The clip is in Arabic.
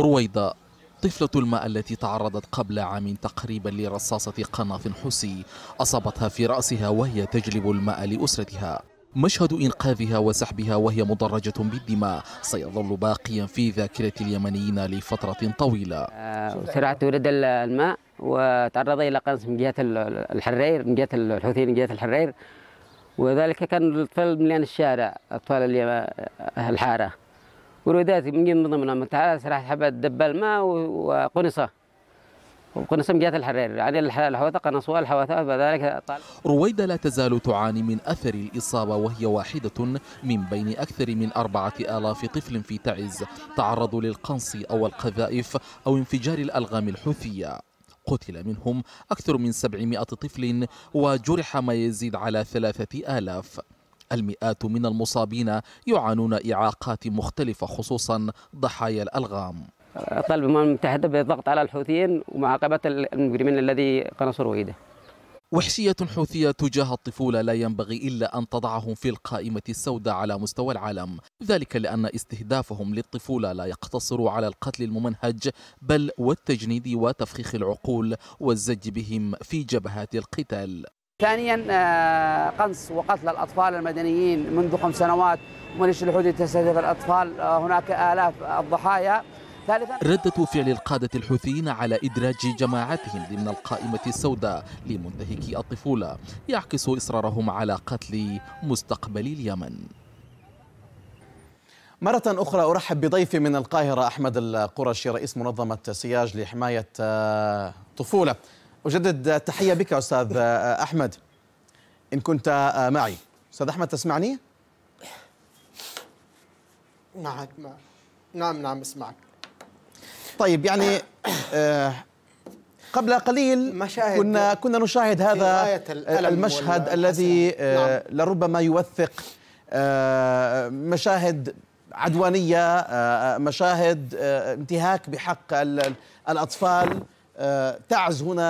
رويدة طفلة الماء التي تعرضت قبل عام تقريبا لرصاصة قناص حوثي أصابتها في رأسها وهي تجلب الماء لأسرتها. مشهد إنقاذها وسحبها وهي مدرجة بالدماء سيظل باقيا في ذاكرة اليمنيين لفترة طويلة. سرعة ورد الماء وتعرض إلى قنص من جهة الحرير، من جهة الحوثي، من جهة الحرير، وذلك كان الأطفال مليان الشارع، أطفال الحارة ورويدات من ضمنهم. تعال سرعة حبة دب الماء وقنصة من جهة الحرير، يعني الحوثة قنصوها الحوثة بذلك. رويدة لا تزال تعاني من أثر الإصابة وهي واحدة من بين أكثر من 4000 طفل في تعز تعرضوا للقنص أو القذائف أو انفجار الألغام الحوثية. قتل منهم أكثر من 700 طفل وجرح ما يزيد على 3000. المئات من المصابين يعانون إعاقات مختلفة خصوصا ضحايا الألغام. طالب الأمم المتحدة بالضغط على الحوثيين ومعاقبة المجرمين الذي قنصوا رويدة. وحشية حوثية تجاه الطفولة لا ينبغي إلا أن تضعهم في القائمة السوداء على مستوى العالم، ذلك لأن استهدافهم للطفولة لا يقتصر على القتل الممنهج بل والتجنيد وتفخيخ العقول والزج بهم في جبهات القتال. ثانيا قنص وقتل الأطفال المدنيين منذ 5 سنوات، ميليشيا الحوثي تستهدف الأطفال، هناك آلاف الضحايا. ردة فعل القادة الحوثيين على إدراج جماعتهم ضمن القائمة السوداء لمنتهكي الطفولة يعكس إصرارهم على قتل مستقبل اليمن. مرة أخرى أرحب بضيفي من القاهرة أحمد القرشي، رئيس منظمة سياج لحماية طفولة. أجدد التحية بك أستاذ أحمد إن كنت معي. أستاذ أحمد تسمعني؟ معك. نعم أسمعك. طيب، يعني قبل قليل كنا نشاهد هذا المشهد الذي لربما يوثق مشاهد عدوانية، مشاهد انتهاك بحق الأطفال. تعز هنا